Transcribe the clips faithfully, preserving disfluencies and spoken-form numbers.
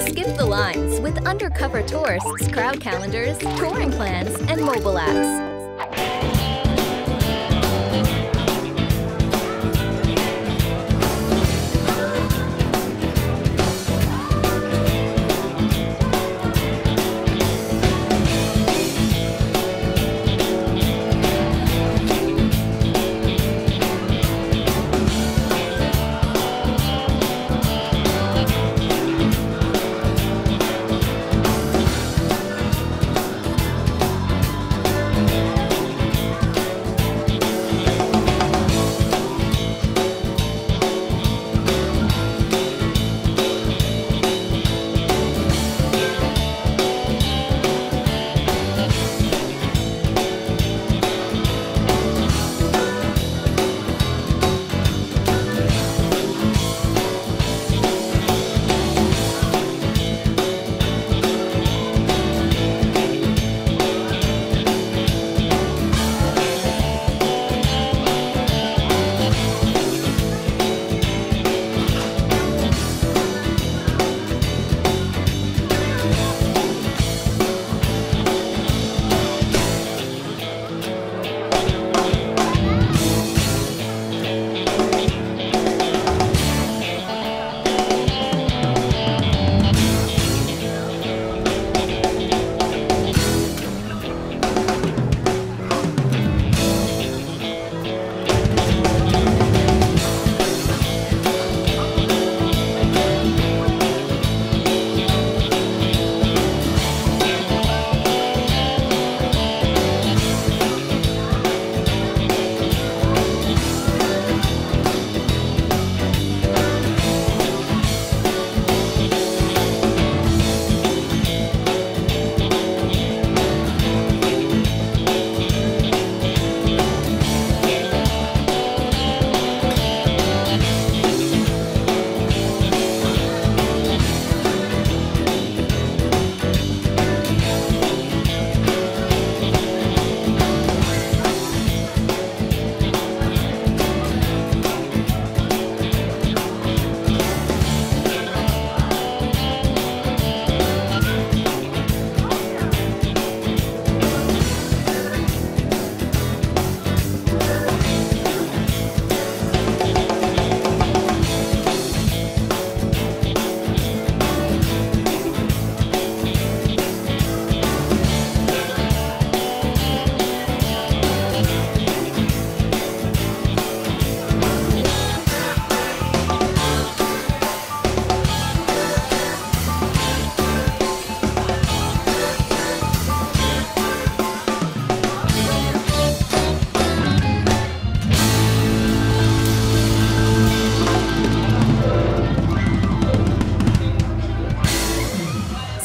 Skip the lines with Undercover Tourist's crowd calendars, touring plans, and mobile apps.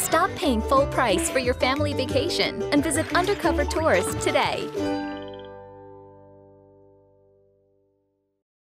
Stop paying full price for your family vacation and visit Undercover Tourist today.